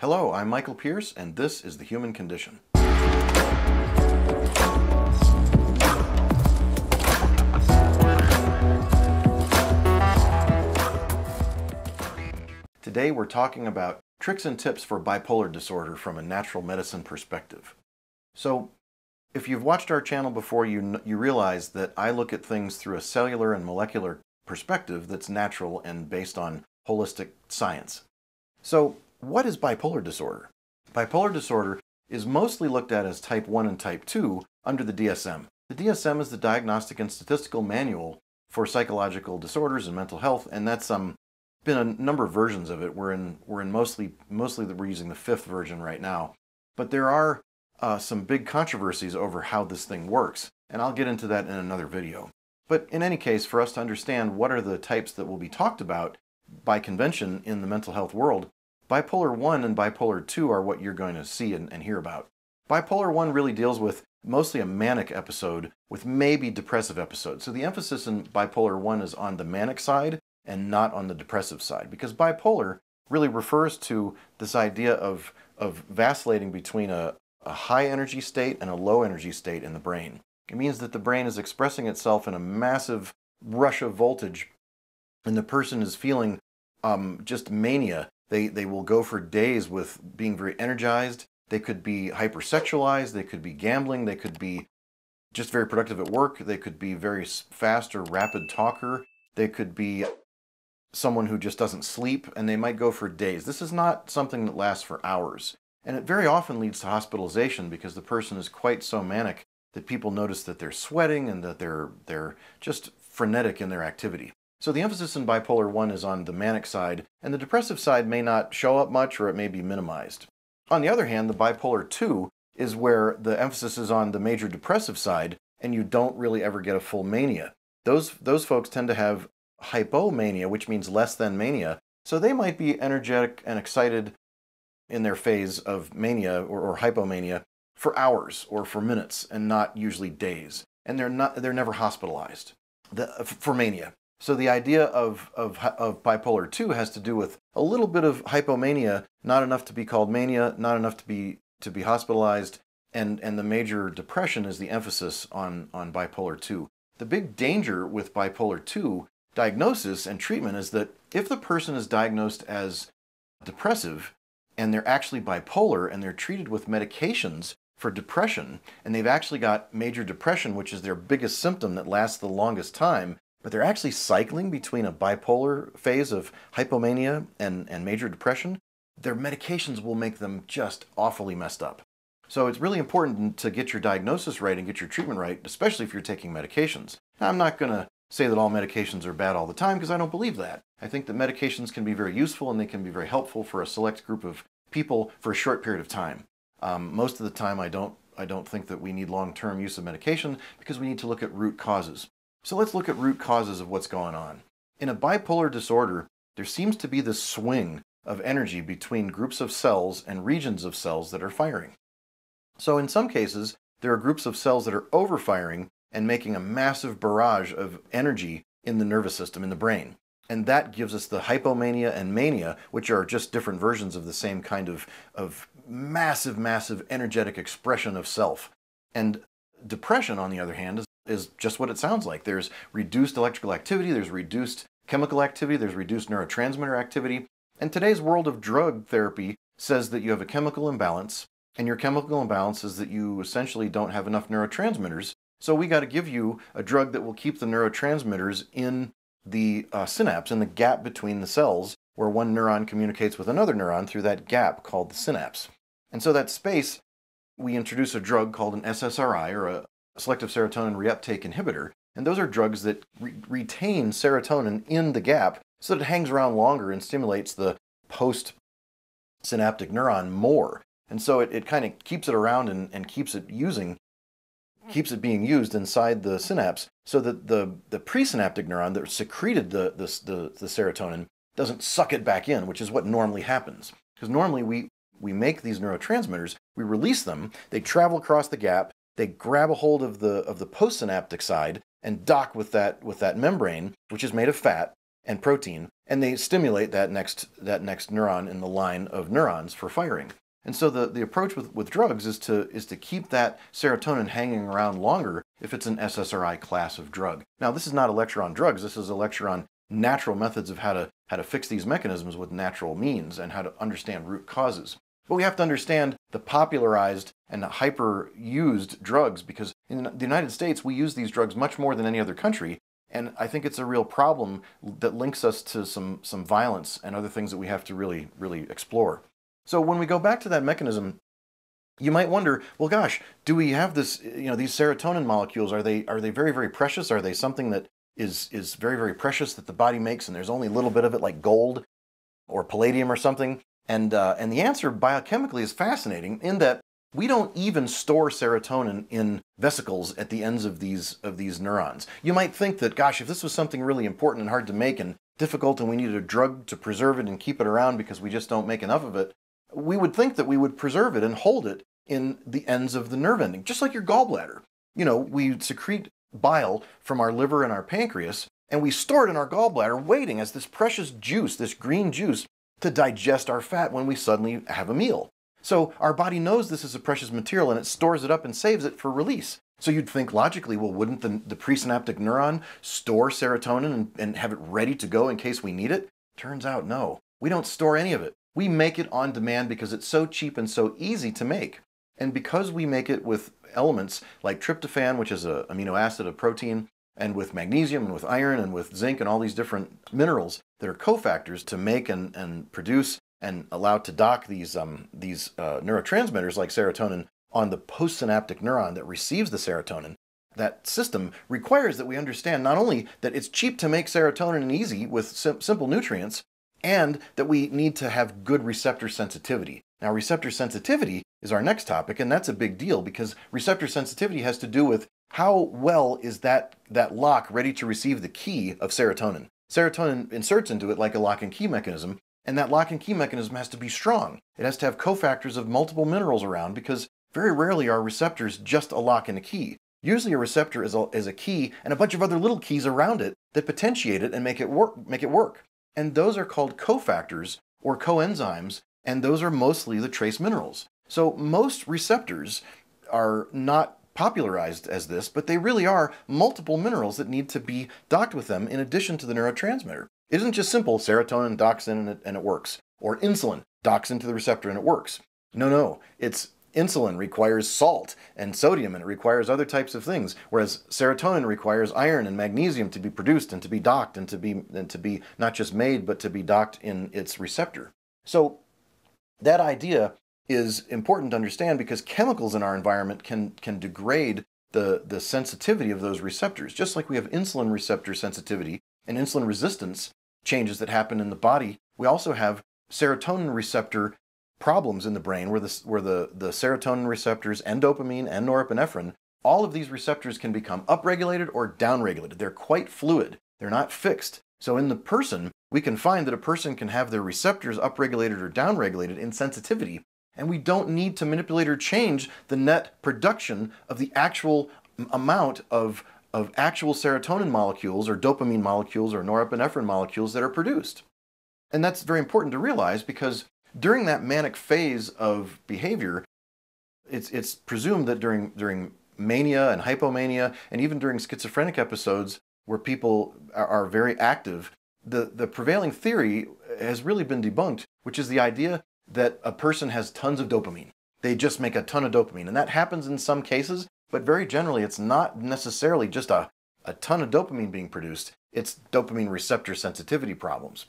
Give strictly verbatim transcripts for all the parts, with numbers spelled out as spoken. Hello, I'm Michael Pierce, and this is The Human Condition. Today we're talking about tricks and tips for bipolar disorder from a natural medicine perspective. So, if you've watched our channel before, you, you realize that I look at things through a cellular and molecular perspective that's natural and based on holistic science. So, what is bipolar disorder? Bipolar disorder is mostly looked at as type one and type two under the D S M. The D S M is the Diagnostic and Statistical Manual for Psychological Disorders and Mental Health, and that's um, been a number of versions of it. We're in, we're in mostly, mostly the, we're using the fifth version right now. But there are uh, some big controversies over how this thing works, and I'll get into that in another video. But in any case, for us to understand what are the types that will be talked about by convention in the mental health world, bipolar one and bipolar two are what you're going to see and, and hear about. Bipolar one really deals with mostly a manic episode with maybe depressive episodes. So the emphasis in bipolar one is on the manic side and not on the depressive side, because bipolar really refers to this idea of, of vacillating between a, a high energy state and a low energy state in the brain. It means that the brain is expressing itself in a massive rush of voltage and the person is feeling um, just mania. They, they will go for days with being very energized. They could be hypersexualized. They could be gambling. They could be just very productive at work. They could be very fast or rapid talker. They could be someone who just doesn't sleep, and they might go for days. This is not something that lasts for hours. And it very often leads to hospitalization because the person is quite so manic that people notice that they're sweating and that they're, they're just frenetic in their activity. So the emphasis in bipolar one is on the manic side, and the depressive side may not show up much or it may be minimized. On the other hand, the bipolar two is where the emphasis is on the major depressive side, and you don't really ever get a full mania. Those, those folks tend to have hypomania, which means less than mania, so they might be energetic and excited in their phase of mania or, or hypomania for hours or for minutes and not usually days. And they're, not, they're never hospitalized the, for mania. So the idea of, of, of bipolar two has to do with a little bit of hypomania, not enough to be called mania, not enough to be, to be hospitalized, and, and the major depression is the emphasis on, on bipolar two. The big danger with bipolar two diagnosis and treatment is that if the person is diagnosed as depressive and they're actually bipolar and they're treated with medications for depression, and they've actually got major depression, which is their biggest symptom that lasts the longest time, but they're actually cycling between a bipolar phase of hypomania and, and major depression, their medications will make them just awfully messed up. So it's really important to get your diagnosis right and get your treatment right, especially if you're taking medications. Now, I'm not going to say that all medications are bad all the time because I don't believe that. I think that medications can be very useful and they can be very helpful for a select group of people for a short period of time. Um, most of the time, I don't, I don't think that we need long-term use of medication because we need to look at root causes. So let's look at root causes of what's going on. In a bipolar disorder, there seems to be this swing of energy between groups of cells and regions of cells that are firing. So in some cases, there are groups of cells that are overfiring and making a massive barrage of energy in the nervous system, in the brain. And that gives us the hypomania and mania, which are just different versions of the same kind of, of massive, massive energetic expression of self. And depression, on the other hand, is is just what it sounds like. There's reduced electrical activity, there's reduced chemical activity, there's reduced neurotransmitter activity. And today's world of drug therapy says that you have a chemical imbalance, and your chemical imbalance is that you essentially don't have enough neurotransmitters. So we got to give you a drug that will keep the neurotransmitters in the uh, synapse, in the gap between the cells, where one neuron communicates with another neuron through that gap called the synapse. And so that space, we introduce a drug called an S S R I, or a selective serotonin reuptake inhibitor, and those are drugs that re retain serotonin in the gap so that it hangs around longer and stimulates the post-synaptic neuron more. And so it, it kind of keeps it around and, and keeps it using, keeps it being used inside the synapse so that the, the presynaptic neuron that secreted the, the, the, the serotonin doesn't suck it back in, which is what normally happens. Because normally we, we make these neurotransmitters, we release them, they travel across the gap, they grab a hold of the, of the postsynaptic side and dock with that, with that membrane, which is made of fat, and protein, and they stimulate that next, that next neuron in the line of neurons for firing. And so the, the approach with, with drugs is to, is to keep that serotonin hanging around longer if it's an S S R I class of drug. Now, this is not a lecture on drugs. This is a lecture on natural methods of how to, how to fix these mechanisms with natural means and how to understand root causes. But we have to understand the popularized and hyper-used drugs, because in the United States, we use these drugs much more than any other country. And I think it's a real problem that links us to some, some violence and other things that we have to really, really explore. So when we go back to that mechanism, you might wonder, well, gosh, do we have this, you know, these serotonin molecules, are they, are they very, very precious? Are they something that is, is very, very precious that the body makes and there's only a little bit of it, like gold or palladium or something? And, uh, and the answer biochemically is fascinating in that we don't even store serotonin in vesicles at the ends of these, of these neurons. You might think that, gosh, if this was something really important and hard to make and difficult and we needed a drug to preserve it and keep it around because we just don't make enough of it, we would think that we would preserve it and hold it in the ends of the nerve ending, just like your gallbladder. You know, we secrete bile from our liver and our pancreas, and we store it in our gallbladder waiting as this precious juice, this green juice, to digest our fat when we suddenly have a meal. So our body knows this is a precious material and it stores it up and saves it for release. So you'd think logically, well, wouldn't the, the presynaptic neuron store serotonin and, and have it ready to go in case we need it? Turns out, no, we don't store any of it. We make it on demand because it's so cheap and so easy to make. And because we make it with elements like tryptophan, which is an amino acid of protein, and with magnesium and with iron and with zinc and all these different minerals that are cofactors to make and, and produce and allow to dock these, um, these uh, neurotransmitters like serotonin on the postsynaptic neuron that receives the serotonin, that system requires that we understand not only that it's cheap to make serotonin and easy with sim- simple nutrients, and that we need to have good receptor sensitivity. Now, receptor sensitivity is our next topic, and that's a big deal because receptor sensitivity has to do with how well is that, that lock ready to receive the key of serotonin. Serotonin inserts into it like a lock and key mechanism, and that lock and key mechanism has to be strong. It has to have cofactors of multiple minerals around because very rarely are receptors just a lock and a key. Usually a receptor is a, is a key and a bunch of other little keys around it that potentiate it and make it work. Make it work. And those are called cofactors or coenzymes, and those are mostly the trace minerals. So most receptors are not popularized as this, but they really are multiple minerals that need to be docked with them in addition to the neurotransmitter. It isn't just simple serotonin docks in and it, and it works, or insulin docks into the receptor and it works. No, no, it's insulin requires salt and sodium and it requires other types of things, whereas serotonin requires iron and magnesium to be produced and to be docked and to be, and to be not just made, but to be docked in its receptor. So that idea is important to understand because chemicals in our environment can, can degrade the, the sensitivity of those receptors. Just like we have insulin receptor sensitivity and insulin resistance changes that happen in the body, we also have serotonin receptor problems in the brain where the, where the, the serotonin receptors and dopamine and norepinephrine, all of these receptors can become upregulated or downregulated. They're quite fluid. They're not fixed. So in the person, we can find that a person can have their receptors upregulated or downregulated in sensitivity. And we don't need to manipulate or change the net production of the actual amount of, of actual serotonin molecules or dopamine molecules or norepinephrine molecules that are produced. And that's very important to realize because during that manic phase of behavior, it's, it's presumed that during, during mania and hypomania and even during schizophrenic episodes where people are, are very active, the, the prevailing theory has really been debunked, which is the idea that a person has tons of dopamine. They just make a ton of dopamine. And that happens in some cases, but very generally, it's not necessarily just a, a ton of dopamine being produced. It's dopamine receptor sensitivity problems.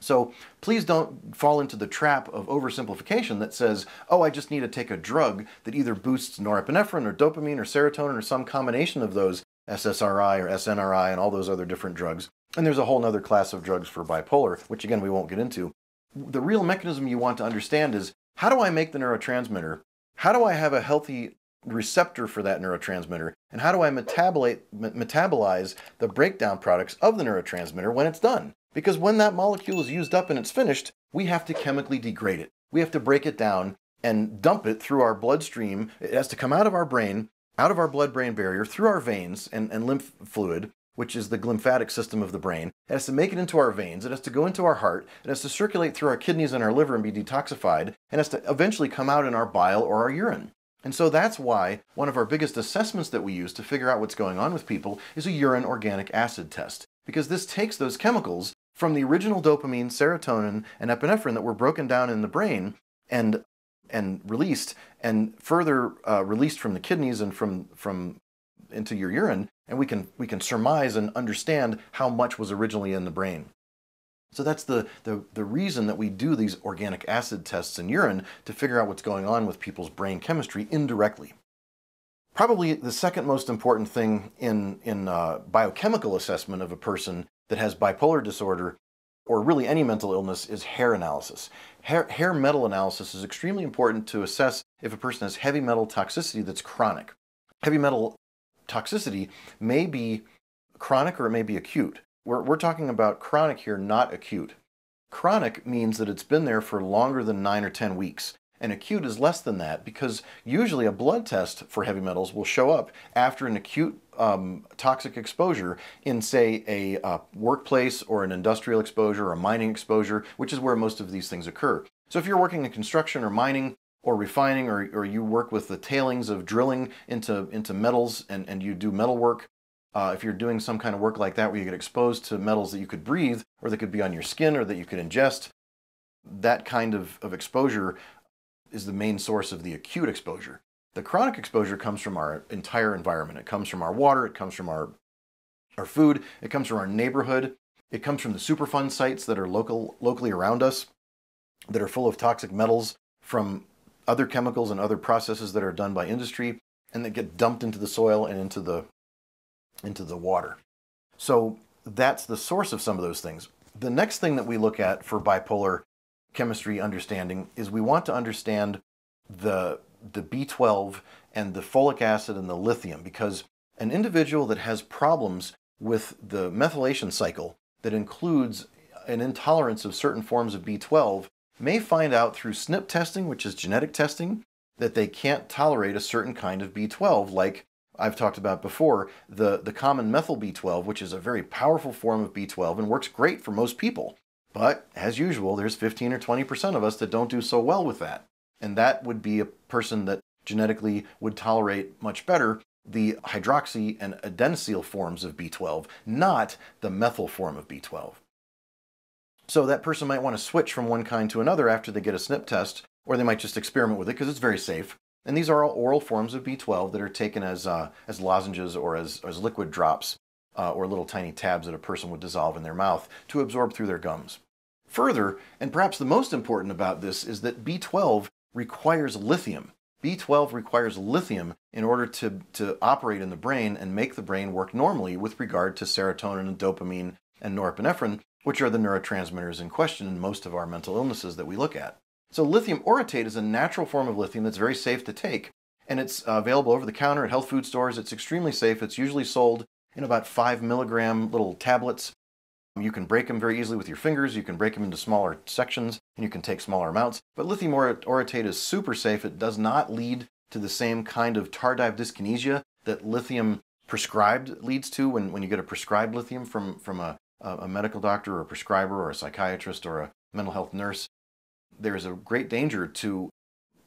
So please don't fall into the trap of oversimplification that says, oh, I just need to take a drug that either boosts norepinephrine or dopamine or serotonin or some combination of those S S R I or S N R I and all those other different drugs. And there's a whole other class of drugs for bipolar, which again, we won't get into. The real mechanism you want to understand is, how do I make the neurotransmitter? How do I have a healthy receptor for that neurotransmitter? And how do I metabolate, metabolize the breakdown products of the neurotransmitter when it's done? Because when that molecule is used up and it's finished, we have to chemically degrade it. We have to break it down and dump it through our bloodstream. It has to come out of our brain, out of our blood-brain barrier, through our veins and, and lymph fluid, which is the glymphatic system of the brain. It has to make it into our veins, it has to go into our heart, it has to circulate through our kidneys and our liver and be detoxified, and has to eventually come out in our bile or our urine. And so that's why one of our biggest assessments that we use to figure out what's going on with people is a urine organic acid test, because this takes those chemicals from the original dopamine, serotonin, and epinephrine that were broken down in the brain and, and released, and further uh, released from the kidneys and from, from into your urine, and we can, we can surmise and understand how much was originally in the brain. So that's the, the, the reason that we do these organic acid tests in urine, to figure out what's going on with people's brain chemistry indirectly. Probably the second most important thing in, in uh, biochemical assessment of a person that has bipolar disorder, or really any mental illness, is hair analysis. Hair, hair metal analysis is extremely important to assess if a person has heavy metal toxicity that's chronic. Heavy metal toxicity may be chronic or it may be acute. We're, we're talking about chronic here, not acute. Chronic means that it's been there for longer than nine or ten weeks, and acute is less than that, because usually a blood test for heavy metals will show up after an acute um, toxic exposure in, say, a uh, workplace or an industrial exposure or a mining exposure, which is where most of these things occur. So if you're working in construction or mining, or refining, or, or you work with the tailings of drilling into, into metals and, and you do metal work, uh, if you're doing some kind of work like that where you get exposed to metals that you could breathe, or that could be on your skin, or that you could ingest, that kind of, of exposure is the main source of the acute exposure. The chronic exposure comes from our entire environment. It comes from our water, it comes from our, our food, it comes from our neighborhood, it comes from the Superfund sites that are local, locally around us, that are full of toxic metals from other chemicals and other processes that are done by industry, and that get dumped into the soil and into the, into the water. So that's the source of some of those things. The next thing that we look at for bipolar chemistry understanding is we want to understand the, the B twelve and the folic acid and the lithium, because an individual that has problems with the methylation cycle that includes an intolerance of certain forms of B twelve may find out through S N P testing, which is genetic testing, that they can't tolerate a certain kind of B twelve, like I've talked about before, the, the common methyl B twelve, which is a very powerful form of B twelve and works great for most people. But as usual, there's fifteen or twenty percent of us that don't do so well with that. And that would be a person that genetically would tolerate much better the hydroxy and adenosyl forms of B twelve, not the methyl form of B twelve. So that person might want to switch from one kind to another after they get a S N P test, or they might just experiment with it because it's very safe. And these are all oral forms of B twelve that are taken as, uh, as lozenges or as, as liquid drops, uh, or little tiny tabs that a person would dissolve in their mouth to absorb through their gums. Further, and perhaps the most important about this, is that B twelve requires lithium. B twelve requires lithium in order to, to operate in the brain and make the brain work normally with regard to serotonin and dopamine and norepinephrine, which are the neurotransmitters in question in most of our mental illnesses that we look at. So lithium orotate is a natural form of lithium that's very safe to take, and it's uh, available over the counter at health food stores. It's extremely safe. It's usually sold in about five milligram little tablets. You can break them very easily with your fingers. You can break them into smaller sections, and you can take smaller amounts. But lithium orotate is super safe. It does not lead to the same kind of tardive dyskinesia that lithium prescribed leads to when, when you get a prescribed lithium from, from a a medical doctor or a prescriber or a psychiatrist or a mental health nurse. There is a great danger to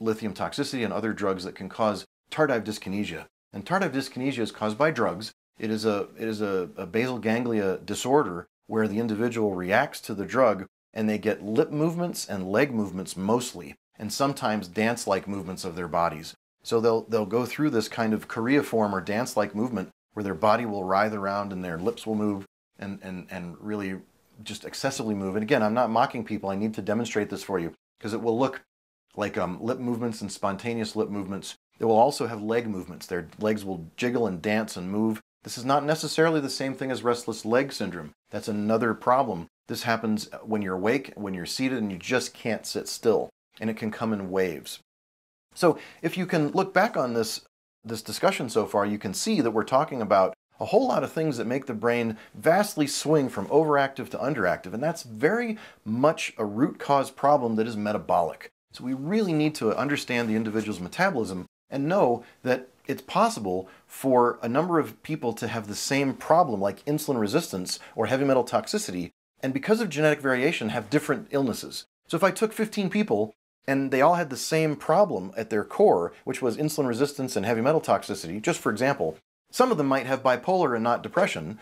lithium toxicity and other drugs that can cause tardive dyskinesia. And tardive dyskinesia is caused by drugs. It is a, it is a, a basal ganglia disorder where the individual reacts to the drug and they get lip movements and leg movements mostly, and sometimes dance-like movements of their bodies. So they'll, they'll go through this kind of choreiform or dance-like movement where their body will writhe around and their lips will move, And, and, and really just excessively move. And again, I'm not mocking people. I need to demonstrate this for you, because it will look like um, lip movements and spontaneous lip movements. They will also have leg movements. Their legs will jiggle and dance and move. This is not necessarily the same thing as restless leg syndrome. That's another problem. This happens when you're awake, when you're seated, and you just can't sit still. And it can come in waves. So if you can look back on this, this discussion so far, you can see that we're talking about a whole lot of things that make the brain vastly swing from overactive to underactive, and that's very much a root cause problem that is metabolic. So we really need to understand the individual's metabolism and know that it's possible for a number of people to have the same problem, like insulin resistance or heavy metal toxicity, and because of genetic variation have different illnesses. So if I took fifteen people and they all had the same problem at their core, which was insulin resistance and heavy metal toxicity, just for example, some of them might have bipolar and not depression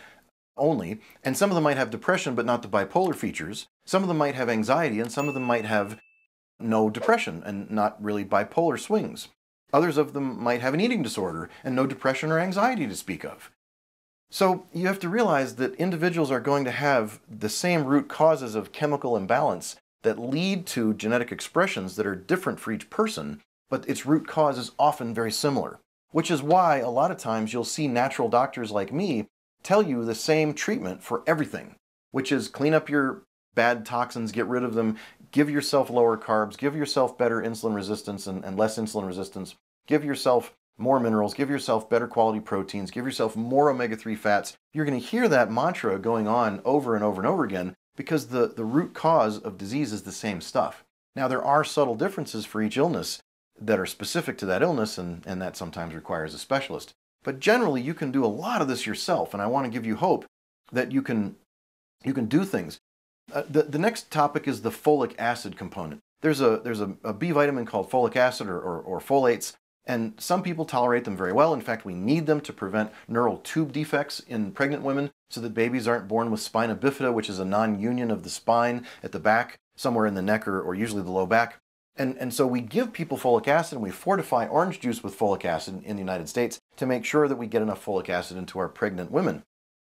only, and some of them might have depression but not the bipolar features, some of them might have anxiety, and some of them might have no depression and not really bipolar swings. Others of them might have an eating disorder and no depression or anxiety to speak of. So you have to realize that individuals are going to have the same root causes of chemical imbalance that lead to genetic expressions that are different for each person, but its root cause is often very similar. Which is why a lot of times you'll see natural doctors like me tell you the same treatment for everything, which is clean up your bad toxins, get rid of them, give yourself lower carbs, give yourself better insulin resistance and, and less insulin resistance, give yourself more minerals, give yourself better quality proteins, give yourself more omega three fats. You're going to hear that mantra going on over and over and over again because the, the root cause of disease is the same stuff. Now, there are subtle differences for each illness that are specific to that illness, and, and that sometimes requires a specialist. But generally, you can do a lot of this yourself, and I want to give you hope that you can, you can do things. Uh, the, the next topic is the folic acid component. There's a, there's a, a B vitamin called folic acid or, or, or folates, and some people tolerate them very well. In fact, we need them to prevent neural tube defects in pregnant women so that babies aren't born with spina bifida, which is a non-union of the spine at the back, somewhere in the neck or, or usually the low back. And, and so we give people folic acid and we fortify orange juice with folic acid in the United States to make sure that we get enough folic acid into our pregnant women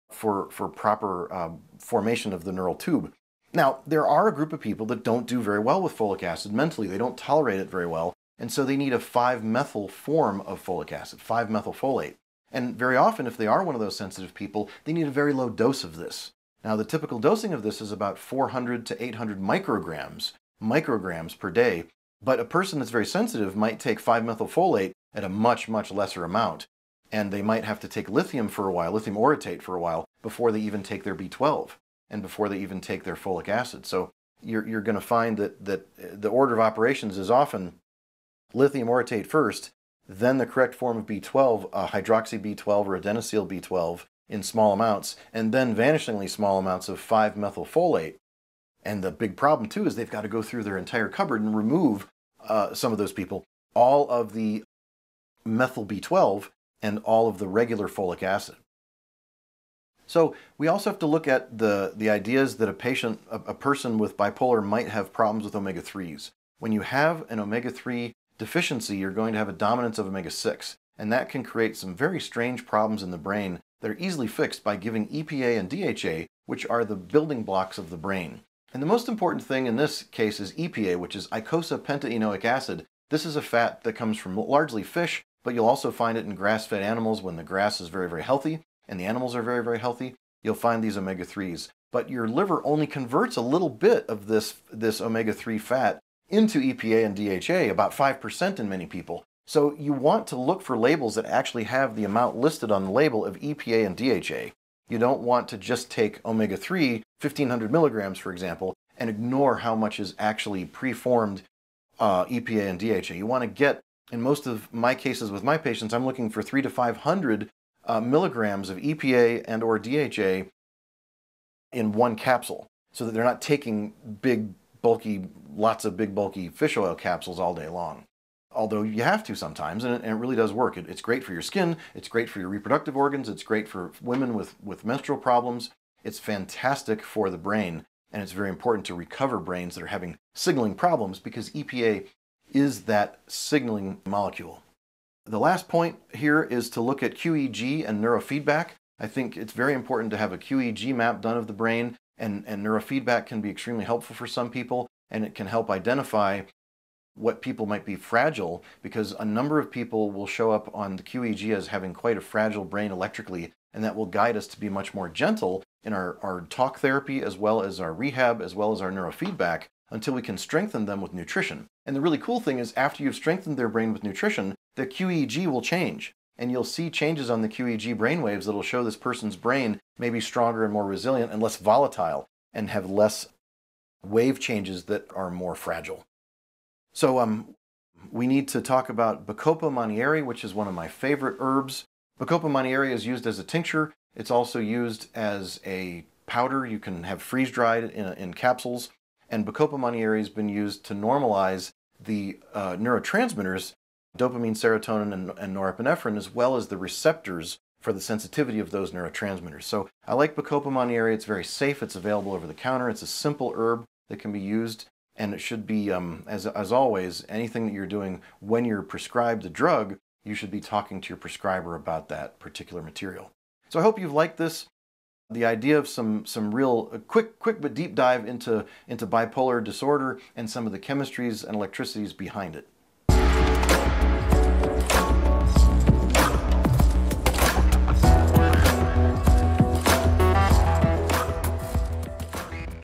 for, for proper um, formation of the neural tube. Now, there are a group of people that don't do very well with folic acid mentally. They don't tolerate it very well, and so they need a five methyl form of folic acid, five methylfolate. And very often, if they are one of those sensitive people, they need a very low dose of this. Now, the typical dosing of this is about four hundred to eight hundred micrograms, micrograms per day, but a person that's very sensitive might take five methylfolate at a much, much lesser amount, and they might have to take lithium for a while, lithium orotate for a while, before they even take their B twelve, and before they even take their folic acid. So you're, you're going to find that, that the order of operations is often lithium orotate first, then the correct form of B twelve, uh, hydroxy B twelve or adenosyl B twelve in small amounts, and then vanishingly small amounts of five methylfolate. And the big problem, too, is they've got to go through their entire cupboard and remove, uh, some of those people, all of the methyl B twelve and all of the regular folic acid. So we also have to look at the, the ideas that a patient, a, a person with bipolar might have problems with omega threes. When you have an omega three deficiency, you're going to have a dominance of omega six, and that can create some very strange problems in the brain that are easily fixed by giving E P A and D H A, which are the building blocks of the brain. And the most important thing in this case is E P A, which is eicosapentaenoic acid. This is a fat that comes from largely fish, but you'll also find it in grass-fed animals when the grass is very, very healthy and the animals are very, very healthy. You'll find these omega threes. But your liver only converts a little bit of this, this omega three fat into E P A and D H A, about five percent in many people. So you want to look for labels that actually have the amount listed on the label of E P A and D H A. You don't want to just take omega three, fifteen hundred milligrams, for example, and ignore how much is actually preformed uh, E P A and D H A. You want to get, in most of my cases with my patients, I'm looking for three to five hundred uh, milligrams of E P A and or D H A in one capsule, so that they're not taking big, bulky, lots of big, bulky fish oil capsules all day long. Although you have to sometimes, and it, and it really does work. It, it's great for your skin, it's great for your reproductive organs, it's great for women with, with menstrual problems. It's fantastic for the brain, and it's very important to recover brains that are having signaling problems because E P A is that signaling molecule. The last point here is to look at Q E E G and neurofeedback. I think it's very important to have a Q E E G map done of the brain, and, and neurofeedback can be extremely helpful for some people, and it can help identify what people might be fragile, because a number of people will show up on the Q E E G as having quite a fragile brain electrically, and that will guide us to be much more gentle in our, our talk therapy, as well as our rehab, as well as our neurofeedback, until we can strengthen them with nutrition. And the really cool thing is, after you've strengthened their brain with nutrition, the Q E E G will change, and you'll see changes on the Q E E G brainwaves that'll show this person's brain may be stronger and more resilient and less volatile, and have less wave changes that are more fragile. So um, we need to talk about Bacopa Monnieri, which is one of my favorite herbs. Bacopa Monnieri is used as a tincture. It's also used as a powder. You can have freeze-dried in, in capsules. And Bacopa Monnieri has been used to normalize the uh, neurotransmitters, dopamine, serotonin, and, and norepinephrine, as well as the receptors for the sensitivity of those neurotransmitters. So I like Bacopa Monnieri. It's very safe. It's available over the counter. It's a simple herb that can be used, and it should be, um, as, as always, anything that you're doing when you're prescribed the drug, you should be talking to your prescriber about that particular material. So I hope you've liked this. The idea of some, some real uh, quick, quick but deep dive into, into bipolar disorder and some of the chemistries and electricities behind it.